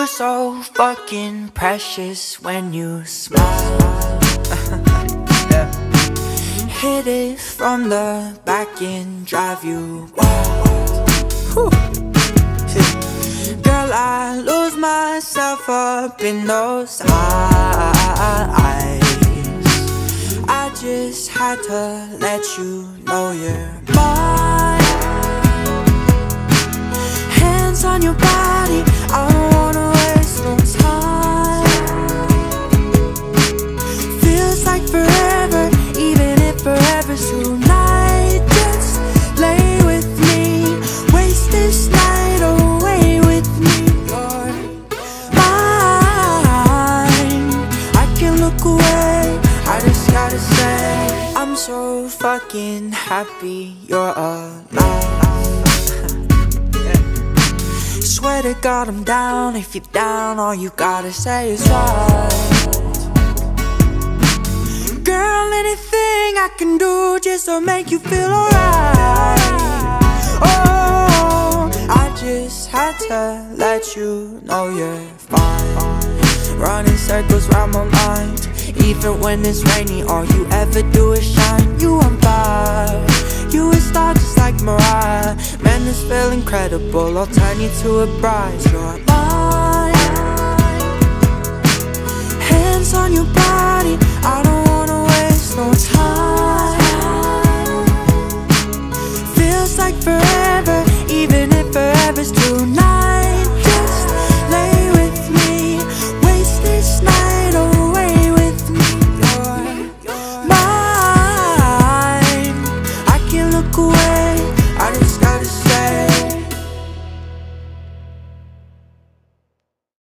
You're so fucking precious when you smile. Yeah. Hit it from the back and drive you wild. Whew. Girl, I lose myself up in those eyes. I just had to let you know you're mine. Hands on your body, I don't wanna waste no time. Feels like forever, even if forever's tonight. Just lay with me, waste this night away with me. You're mine, I can look away, I just gotta say I'm so fucking happy you're alive. Swear to God I'm down. If you're down, all you gotta say is right. Girl, anything I can do just to make you feel alright. Oh, I just had to let you know you're fine. Running circles round my mind, even when it's rainy, all you ever do is shine. You on fire, you a star just like Mariah. Man, this feel incredible, I'll turn you to a bride. You're mine. Hands on your body,